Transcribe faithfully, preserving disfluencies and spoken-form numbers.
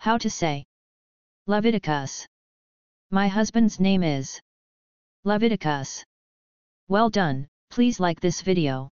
How to say. Leviticus. My husband's name is Leviticus. Well done, please like this video.